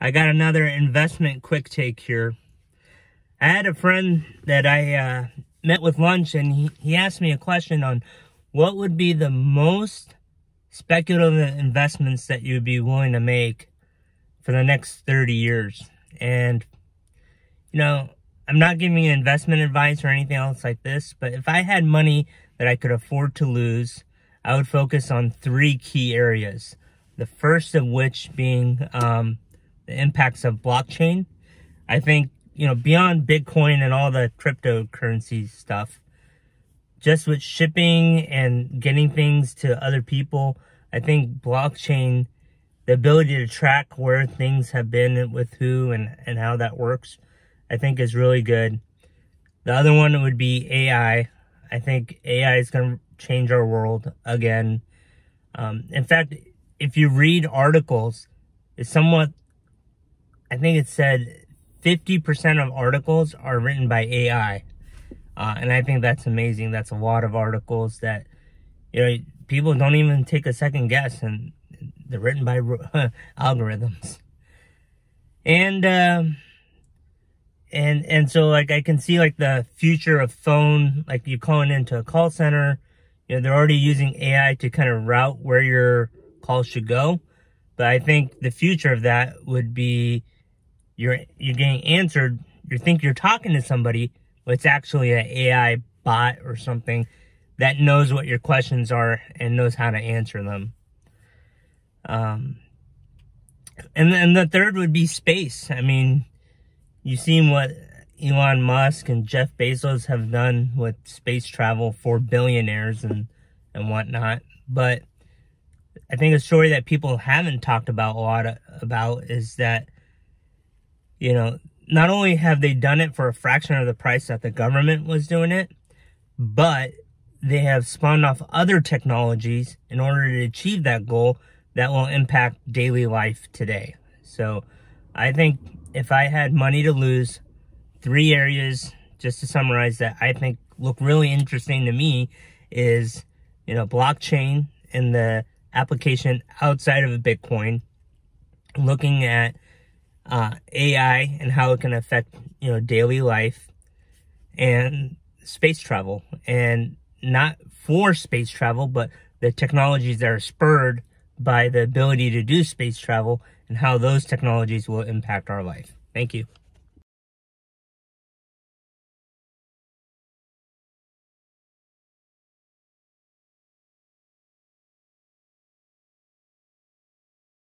I got another investment quick take here. I had a friend that I met with lunch, and he asked me a question on what would be the most speculative investments that you'd be willing to make for the next 30 years. And, you know, I'm not giving you investment advice or anything else like this, but if I had money that I could afford to lose, I would focus on three key areas. The first of which being the impacts of blockchain. I think, you know, beyond Bitcoin and all the cryptocurrency stuff, just with shipping and getting things to other people, I think blockchain, the ability to track where things have been with who and how that works, I think is really good. The other one would be AI. I think AI is going to change our world again. In fact, if you read articles, it's somewhat, I think it said 50% of articles are written by AI. And I think that's amazing. That's a lot of articles that, you know, people don't even take a second guess, and they're written by algorithms. And so, like, I can see, like, the future of phone, like, you calling into a call center, you know, they're already using AI to kind of route where your call should go. But I think the future of that would be you're getting answered. You think you're talking to somebody, but it's actually an AI bot or something that knows what your questions are and knows how to answer them. And the third would be space. I mean, you've seen what Elon Musk and Jeff Bezos have done with space travel for billionaires and whatnot. But I think a story that people haven't talked about a lot about is that, you know, not only have they done it for a fraction of the price that the government was doing it, but they have spawned off other technologies in order to achieve that goal that will impact daily life today. So I think if I had money to lose, three areas, just to summarize, that I think look really interesting to me is, you know, blockchain and the application outside of Bitcoin, looking at AI and how it can affect, you know, daily life, and space travel. And not for space travel, but the technologies that are spurred by the ability to do space travel and how those technologies will impact our life. Thank you.